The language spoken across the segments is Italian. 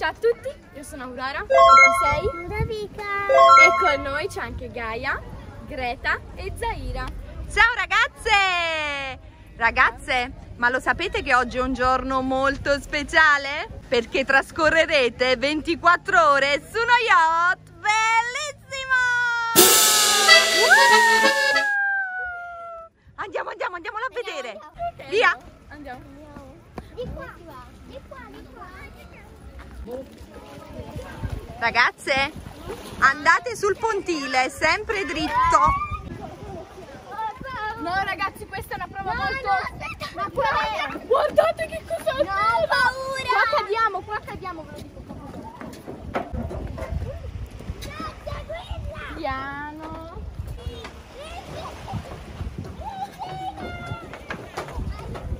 Ciao a tutti, io sono Aurora, e tu sei? Ludovica! E con noi c'è anche Gaia, Greta e Zaira. Ciao ragazze! Ragazze, ma lo sapete che oggi è un giorno molto speciale? Perché trascorrerete 24 ore su uno yacht bellissimo! Andiamola a vedere! Okay, via! Andiamo! Di qua! Ragazze, andate sul pontile, sempre dritto! No ragazzi, questa è una prova molto... Guardate che cosa ho! No, ho paura! Qua cadiamo, ve lo dico. Piano!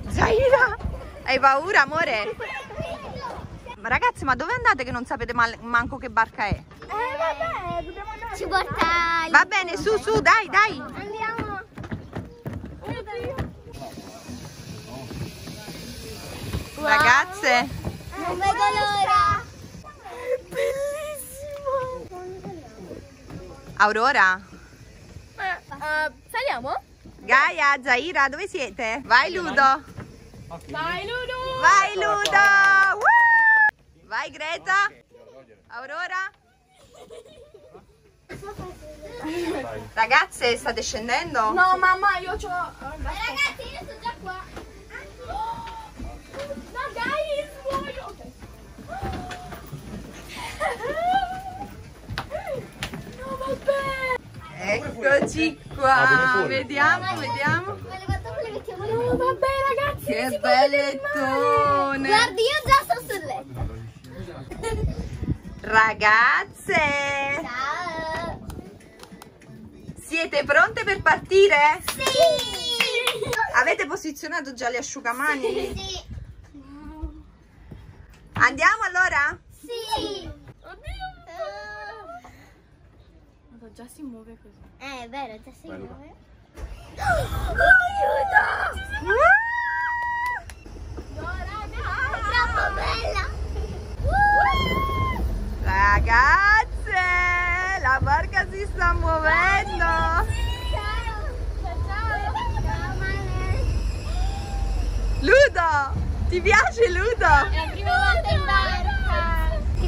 Zaira! Hai paura, amore? Ma ragazzi, ma dove andate che non sapete manco che barca è? Vabbè, dobbiamo andare. Ci porta... Va bene, su, dai! Wow. Ragazze, non vedo l'ora! È bellissimo! Aurora? Saliamo? Gaia, Zaira, dove siete? Vai Ludo! Vai Ludo! Wow. Vai Greta! Aurora? Ragazze, state scendendo? No mamma, io c'ho... Ragazzi, io sono già qua! Eccoci qua, vediamo. No, vabbè ragazzi, che bellettone! Guardi, io già sono sul letto. Ragazze! Ciao! Siete pronte per partire? Sì! Avete posizionato già gli asciugamani? Sì! Andiamo allora? Sì! Già si muove così. È vero, già si muove. Aiuto! No, raga! È troppo bella! Ragazze! La barca si sta muovendo! Ciao! Ludo! Ti piace Ludo? È la prima volta in barca!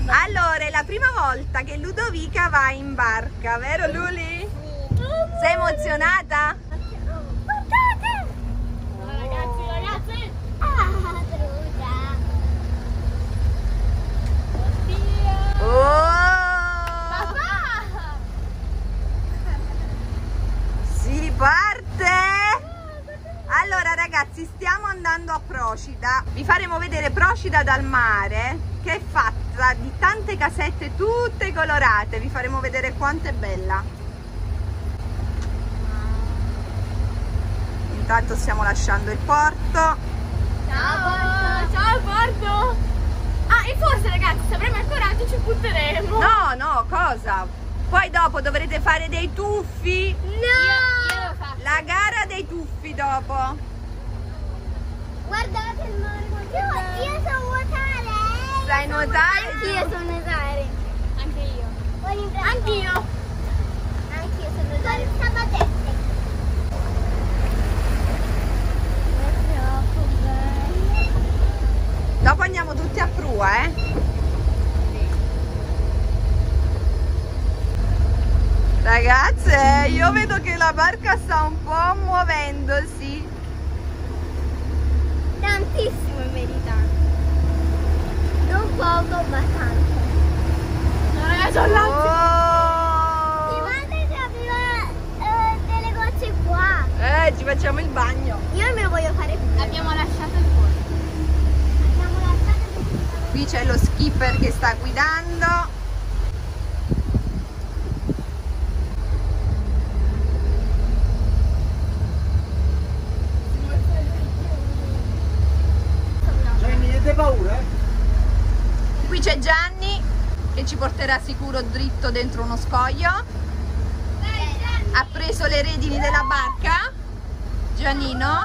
Allora, è la prima volta che Ludovica va in barca, vero Luli? Sì. Sei emozionata? Guardate! Oh, ragazzi! Ah, Oddio! Papà! Si parte! Allora ragazzi, stiamo andando a Procida. Vi faremo vedere Procida dal mare, che è fatta di tante casette tutte colorate. Vi faremo vedere quanto è bella. Intanto stiamo lasciando il porto. Ciao porto! Ah, e forse ragazzi, se avremo il coraggio ci butteremo. No, cosa? Poi dopo dovrete fare dei tuffi. No! Io lo faccio. La gara dei tuffi dopo. Guardate il mare. Io so nuotare. Sai nuotare? Anch'io so nuotare. Anch'io so nuotare. Con Samatese. È troppo bello. Dopo andiamo tutti a prua, eh? Ragazze, io vedo che la barca sta un po' muovendosi. Tantissimo in verità. Non poco, ma tanto. No, ragazzi, ho l'altro. Ti manda delle gocce qua. Ci facciamo il bagno. Io me lo voglio fare più. Abbiamo lasciato il porto. Qui c'è lo skipper che sta guidando. C'è Gianni che ci porterà sicuro dritto dentro uno scoglio. Ha preso le redini della barca Giannino,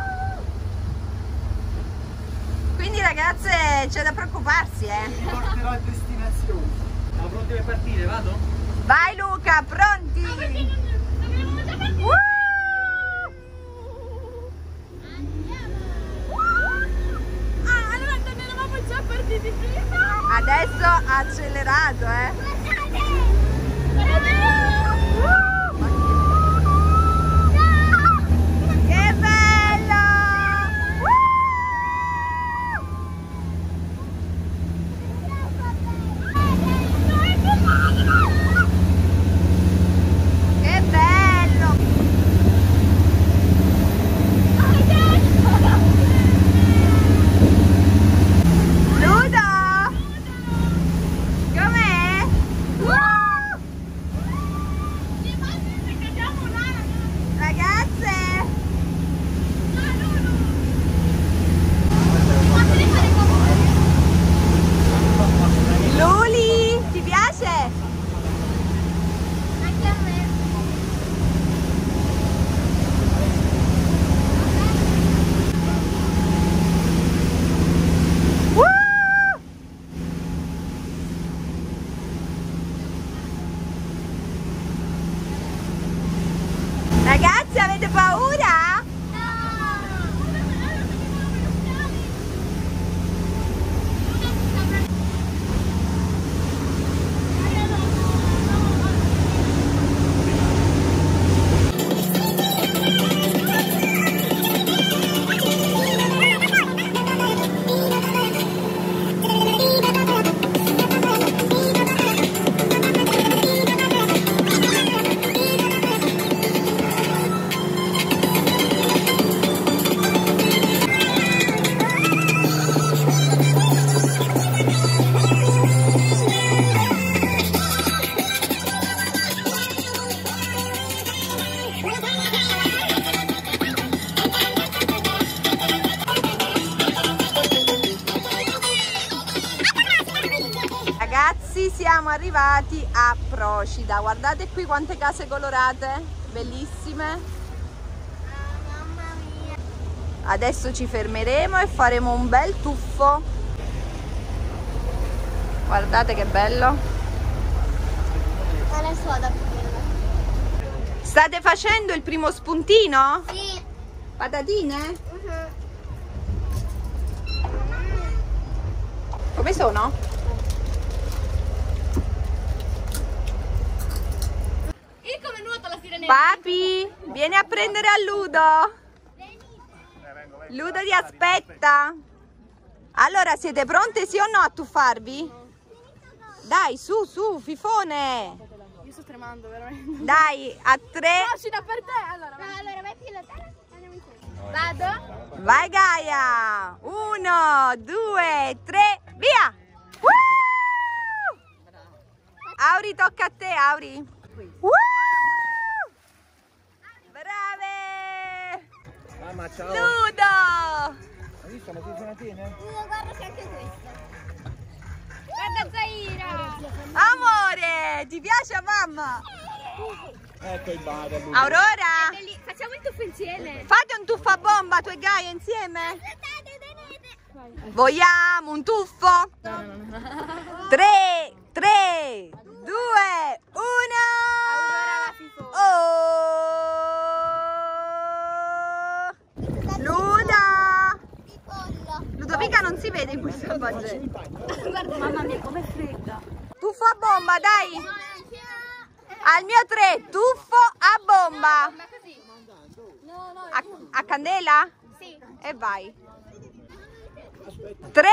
quindi ragazze c'è da preoccuparsi, eh. Massimo, siamo pronti per partire, vado? Vai Luca, pronti? No, perché dobbiamo andare a partire. Allora non eravamo già partiti prima. Adesso ha accelerato, Guardate! Che bello! Che bello! Ludo! Com'è? Ragazze! Luli, ti piace? Anche a me. Uh! Ragazzi, avete paura? Ragazzi, siamo arrivati a Procida, guardate qui quante case colorate, bellissime. Mamma mia. Adesso ci fermeremo e faremo un bel tuffo. Guardate che bello. State facendo il primo spuntino? Sì. Patatine? Come sono? Papi, vieni a prendere a Ludo. Ludo ti aspetta. Allora, siete pronte sì o no a tuffarvi? Dai, su, su, fifone. Io sto tremando veramente. Dai, a tre. Procida per te. Allora, vai più lontano. Vado? Vai Gaia. 1, 2, 3, via. Auri, tocca a te, Auri. Mamma, ciao. Ludo! Hai visto la tisantina? Guarda c'è anche questa. Guarda Zaira! Amore, ti piace a mamma? Ecco il bar. Aurora! Facciamo il tuffo insieme. Fate un tuffo a bomba tu e Gaia insieme? Tenete. Vogliamo un tuffo? 3, 2, 1! Oh! Ludovica non si vede in questo baggetto. Guarda, mamma mia, com'è fredda. Tuffo a bomba, dai. Al mio 3, tuffo a bomba. A candela? Sì. E vai. 3, 2, 1.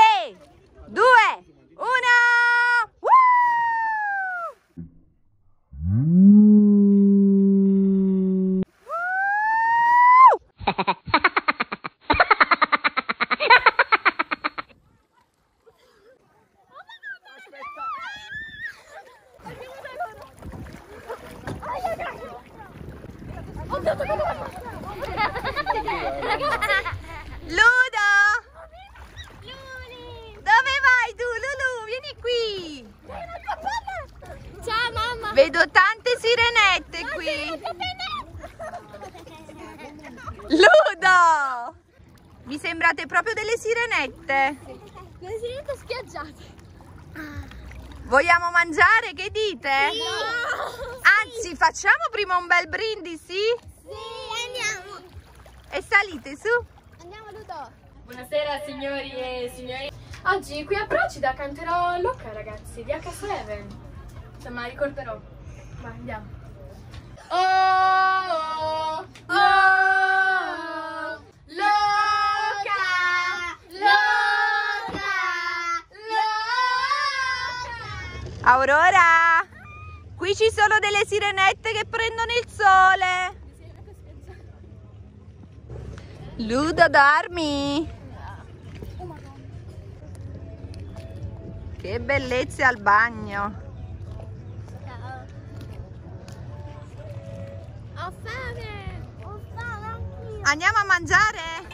Vedo tante sirenette qui. Ludo! Mi sembrate proprio delle sirenette. Delle sirenette spiaggiate. Vogliamo mangiare? Che dite? Sì. Anzi, sì, facciamo prima un bel brindisi? Sì, andiamo. E salite su. Andiamo, Ludo. Buonasera signori e signori. Oggi qui a Procida canterò Luca, ragazzi, di H7. Insomma, ricorderò. Ma andiamo. Oh, oh, oh, oh. Luca! Luca! Luca! Aurora! Qui ci sono delle sirenette che prendono il sole. Ludo, dormi? Che bellezze al bagno. Ho fame! Ho fame anch'io! Andiamo a mangiare?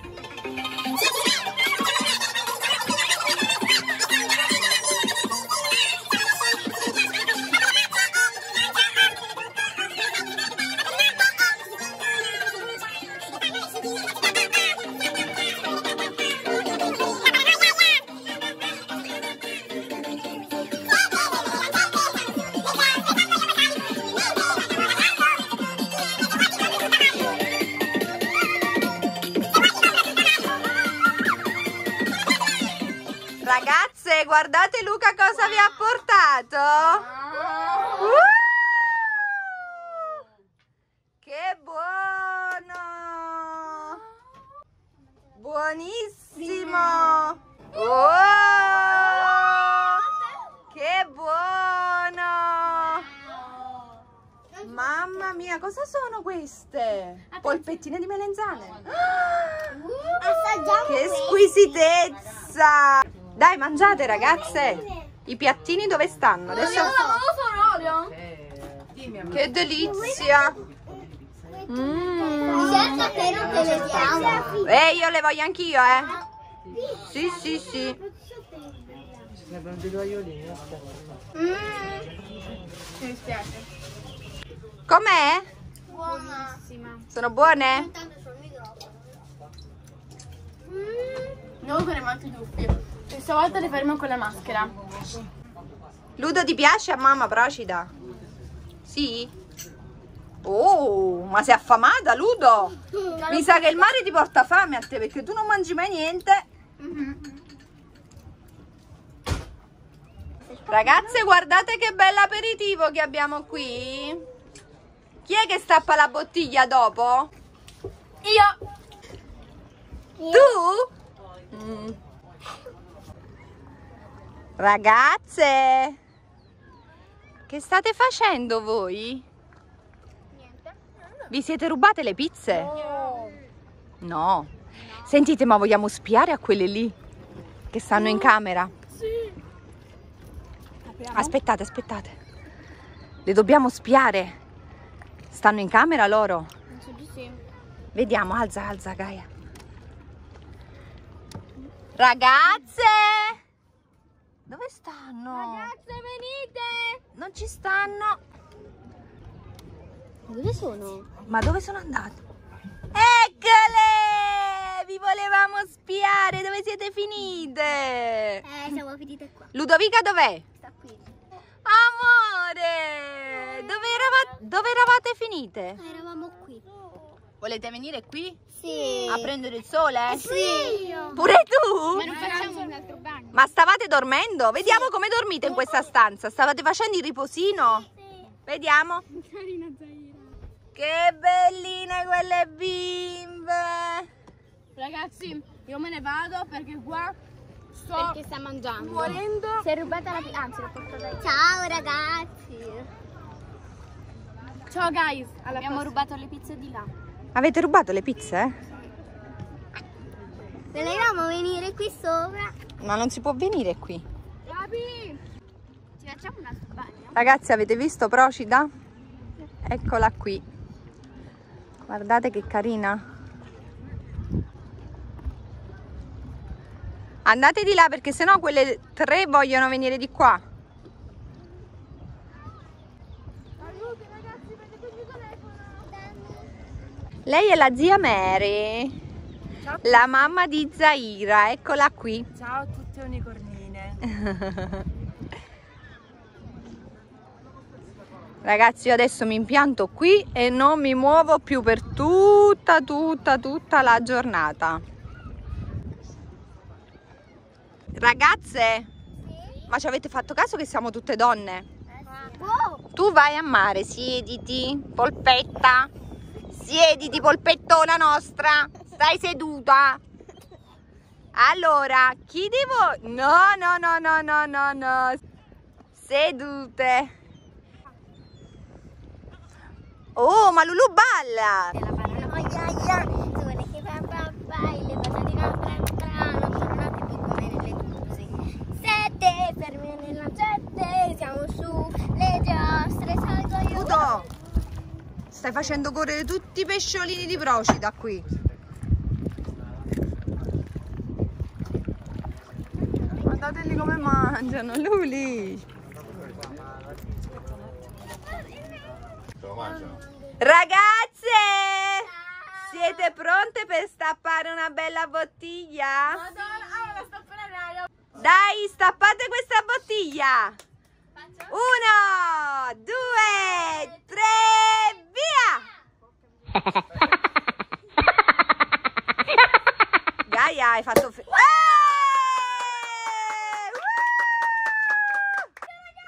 Ragazze, guardate Luca cosa vi ha portato! Che buono! Buonissimo! Che buono! Mamma mia, cosa sono queste? Polpettine di melanzane! Che squisitezza! Dai, mangiate ragazze! I piattini dove stanno? Adesso... Che delizia! Io le voglio anch'io, eh! Sì, sì, sì! Mi dispiace. Com'è? Buonissima! Sono buone? Devo fare anche il doppio. Questa volta le fermo con la maschera. Ludo, ti piace a mamma Procida? Sì? Oh, ma sei affamata, Ludo? Mi sa che il mare ti porta fame a te, perché tu non mangi mai niente. Ragazze, guardate che bell'aperitivo che abbiamo qui. Chi è che stappa la bottiglia dopo? Io. Tu? Ragazze, che state facendo voi? Niente. Vi siete rubate le pizze? No. No. Sentite, ma vogliamo spiare a quelle lì che stanno in camera? Sì. Aspettate, aspettate. Le dobbiamo spiare. Stanno in camera loro? Penso di sì. Vediamo, alza, alza, Gaia. Ragazze! Dove stanno? Ragazze, venite! Non ci stanno! Ma dove sono? Ma dove sono andate? Eccole! Vi volevamo spiare! Dove siete finite? Siamo finite qua. Ludovica dov'è? Sta qui. Amore! Dove eravate finite? Eravamo qui. Volete venire qui? Sì. A prendere il sole? Sì. Pure tu? Ma non facciamo un altro bagno. Ma stavate dormendo? Vediamo come dormite in questa stanza. Stavate facendo il riposino? Sì. Vediamo. Carina Zaira. Che belline quelle bimbe. Ragazzi, io me ne vado perché qua sto... Perché sta mangiando. Morendo. Si è rubata la pizza. Anzi, l'ho portata io. Ciao ragazzi. Ciao guys. Abbiamo rubato le pizze di là. Avete rubato le pizze? Volevamo venire qui sopra. Ma non si può venire qui. Gabi! Ci facciamo un altro bagno. Ragazzi, avete visto Procida? Eccola qui. Guardate che carina. Andate di là perché sennò quelle tre vogliono venire di qua. Aiuti ragazzi, prendete il mio telefono. Lei è la zia Mary. La mamma di Zaira, eccola qui. Ciao a tutte unicornine. Ragazzi, io adesso mi impianto qui e non mi muovo più per tutta la giornata. Ragazze, sì? Ma ci avete fatto caso che siamo tutte donne? Wow. Tu vai a mare, siediti, polpetta. Siediti, polpettona nostra. Stai seduta. Allora, chi di voi? No. Sedute. Oh, ma Lulu balla! La paranoia, tu vuole che papà, le patatine al frangolano, sono nate piccole nelle tuse. 7, per me nella 7, siamo su, le giostre, salgo io. Ludo, stai facendo correre tutti i pesciolini di Procida qui. Guardateli come mangiano, Luli! Ragazze, siete pronte per stappare una bella bottiglia? Dai, stappate questa bottiglia. 1, 2, 3, via! Gaia, hai fatto...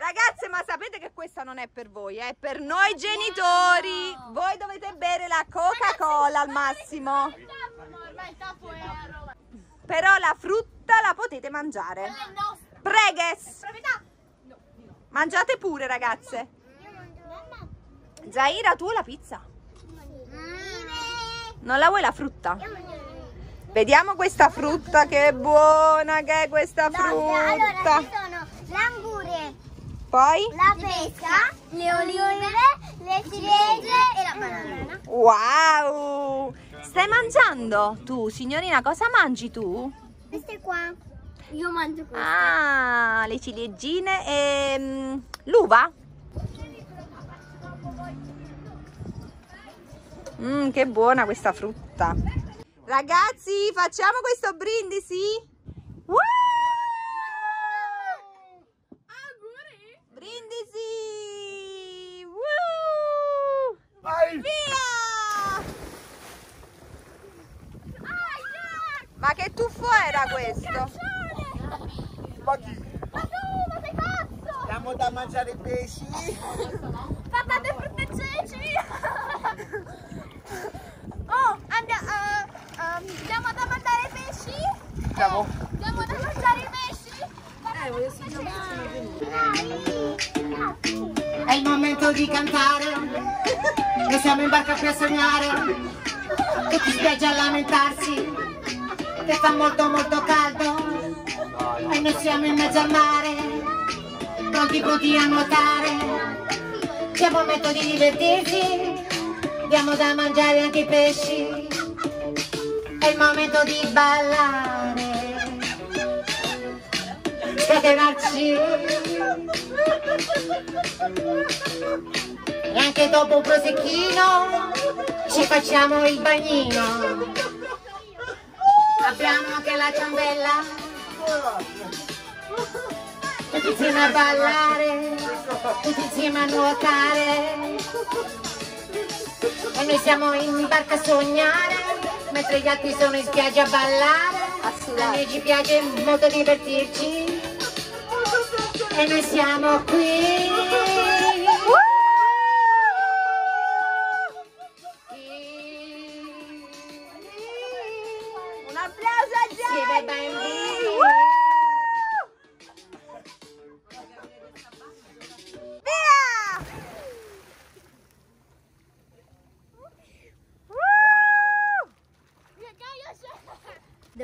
Ragazze, ma sapete che questa non è per voi, è per noi genitori. Voi dovete bere la Coca-Cola al massimo. Però la frutta la potete mangiare. Preges! Mangiate pure, ragazze. Zaira, tu la pizza? Non la vuoi la frutta? Vediamo questa frutta, che buona che è questa frutta. Poi? La pesca, le olive, le ciliegie e la banana. Wow! Stai mangiando tu, signorina? Cosa mangi tu? Queste qua. Io mangio queste. Ah, le ciliegine e l'uva? Che buona questa frutta. Ragazzi, facciamo questo brindisi? Brindisi! Woo! Vai! Via! Ma che tuffo era questo? Ma chi? Ma tu, ma sei pazzo! Andiamo da mangiare i pesci! Patate, frutta e ceci! Oh, andiamo da mangiare i pesci? Andiamo da mangiare i pesci! È il momento di cantare, e siamo in barca qui a sognare, e ti spiaggia a lamentarsi, che fa molto caldo, e noi siamo in mezzo al mare, pronti a nuotare, c'è il momento di divertirsi, diamo da mangiare anche i pesci, è il momento di ballare. E anche dopo un prosecchino ci facciamo il bagnino. Abbiamo anche la ciambella, tutti insieme a ballare, tutti insieme a nuotare. E noi siamo in barca a sognare, mentre gli altri sono in spiaggia a ballare. A noi ci piace molto divertirci. E noi siamo qui. Un applauso a Gianni! Via!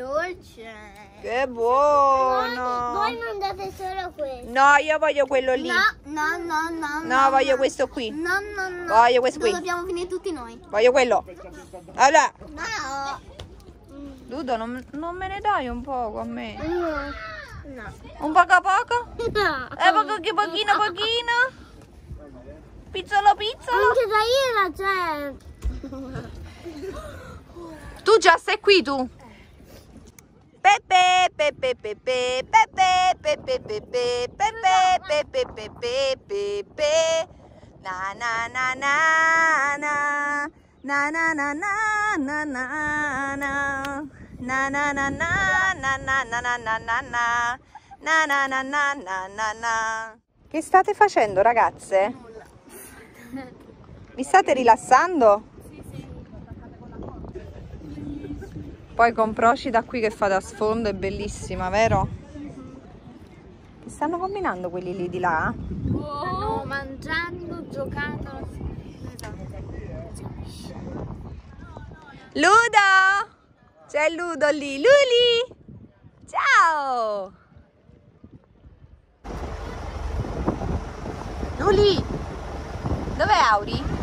Dolce! Che buono! Voi mangiate solo questo? No, io voglio quello lì. No, voglio questo qui. No. Voglio questo qui. Dobbiamo finire tutti noi. Voglio quello. Allora. No. Dudo, non me ne dai un poco a me? No. Un poco a poco? No. E poco che pochino? Pizzolo? Anche Zaira, cioè. Tu già sei qui, tu. Pepe Na na na na na na na na na na na na na na na na na na na na na na na na na na na. Che state facendo, ragazze? Vi state rilassando? Poi con Procida qui che fa da sfondo è bellissima, vero? Che stanno combinando quelli lì di là? Stanno mangiando, giocando. Ludo! C'è Ludo lì! Luli! Ciao! Luli! Dov'è Auri?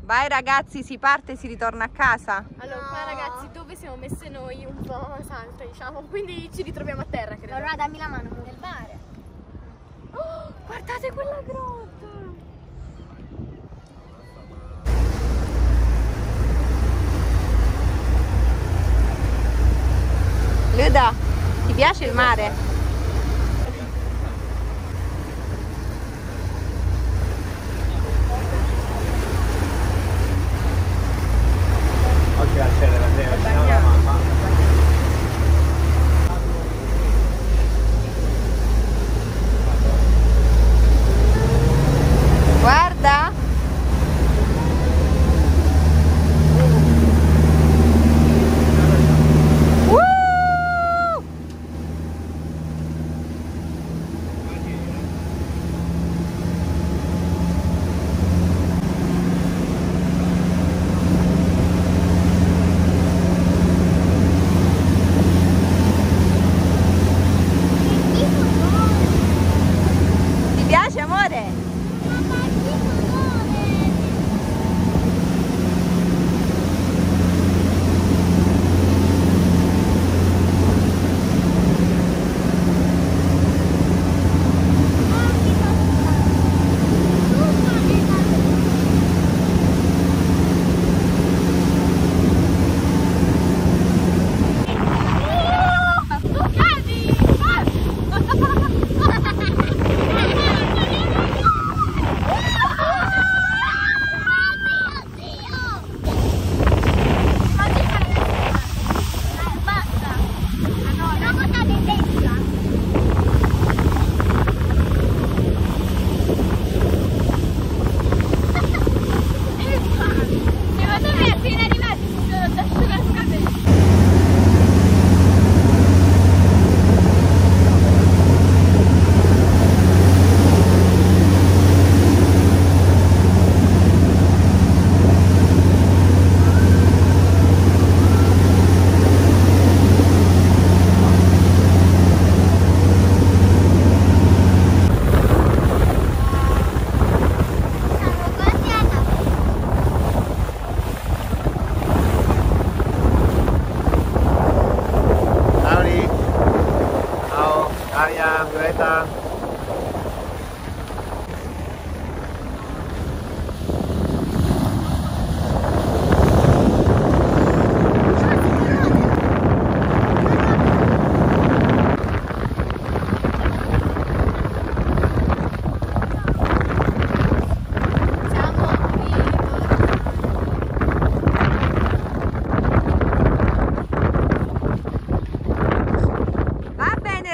Vai ragazzi, si parte e si ritorna a casa. Allora no, qua ragazzi, dove siamo messe noi un po' salta, diciamo, quindi ci ritroviamo a terra, credo. Allora dammi la mano nel mare. Oh, guardate quella grotta! Luda, ti piace il mare? Oggi la sera la sera c'è la mamma. Guarda!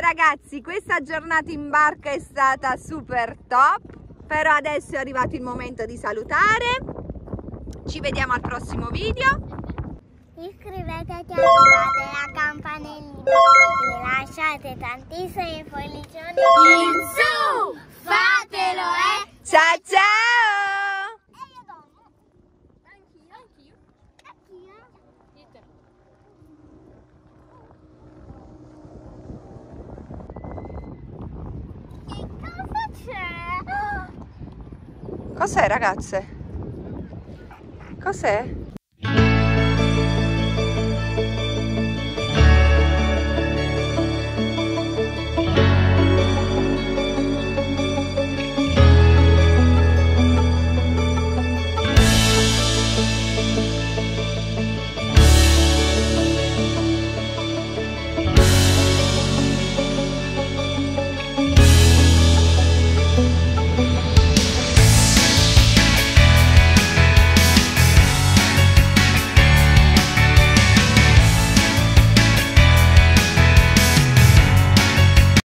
Ragazzi, questa giornata in barca è stata super top, però adesso è arrivato il momento di salutare. Ci vediamo al prossimo video. Iscrivetevi, attivate la campanellina e lasciate tantissimi pollicioni in su! Fatelo, eh! Ciao ciao! E io dormo. Anch'io. Cos'è ragazze? Cos'è?